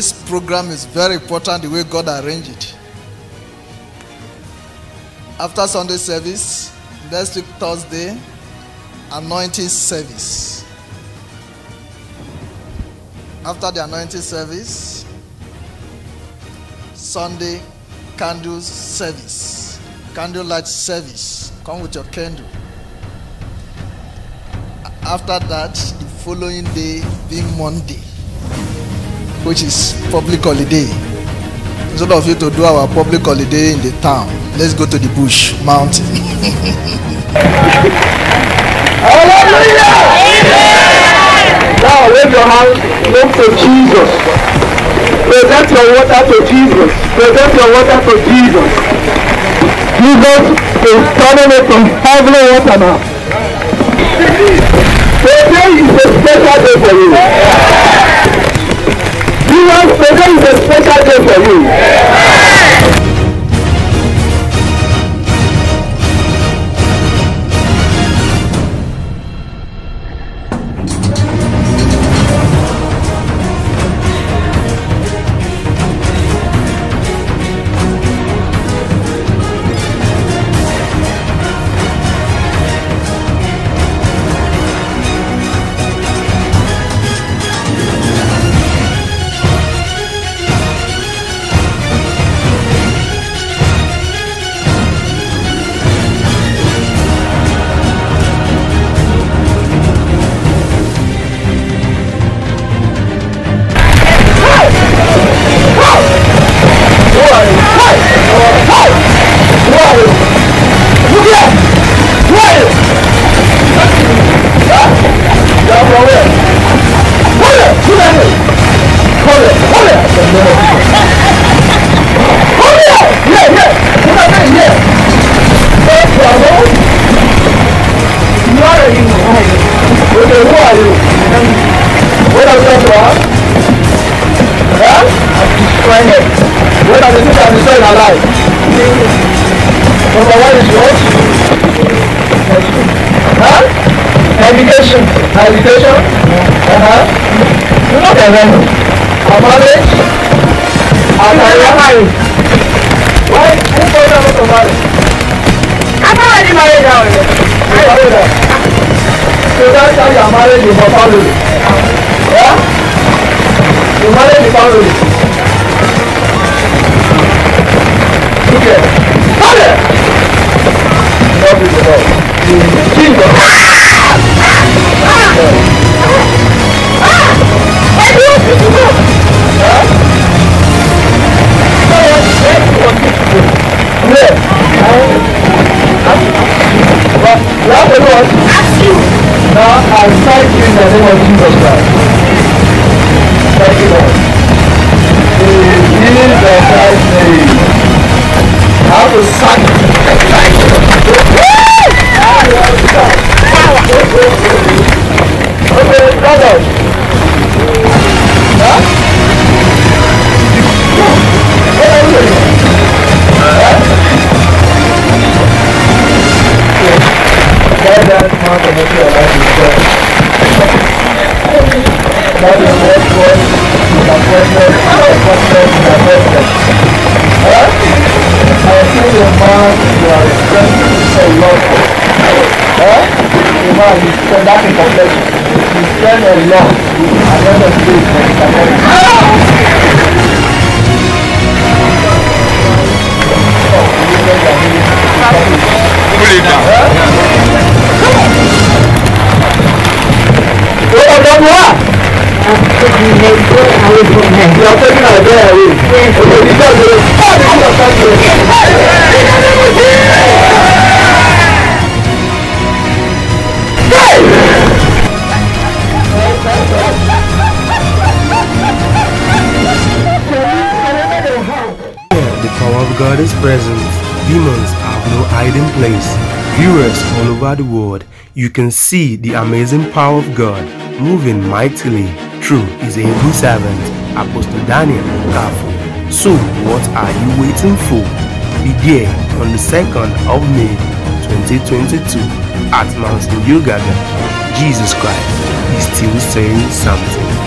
This program is very important, the way God arranged it. After Sunday service, next week Thursday, anointing service. After the anointing service, Sunday candle service, candlelight service. Come with your candle. After that, the following day being Monday, which is public holiday. Instead of you to do our public holiday in the town, let's go to the bush mountain. Hallelujah! Amen! Now wave your hand, look to Jesus. Present your water to Jesus. Present your water to Jesus. Jesus is turning it from heavenly water now. Today is a special day for you. Jesus, today is a special day for you. The world, you can see the amazing power of God moving mightily through his able servant Apostle Daniel Garfo. So what are you waiting for? Be there on the 2nd of May 2022 at Mount Yogada. Jesus Christ is still saying something.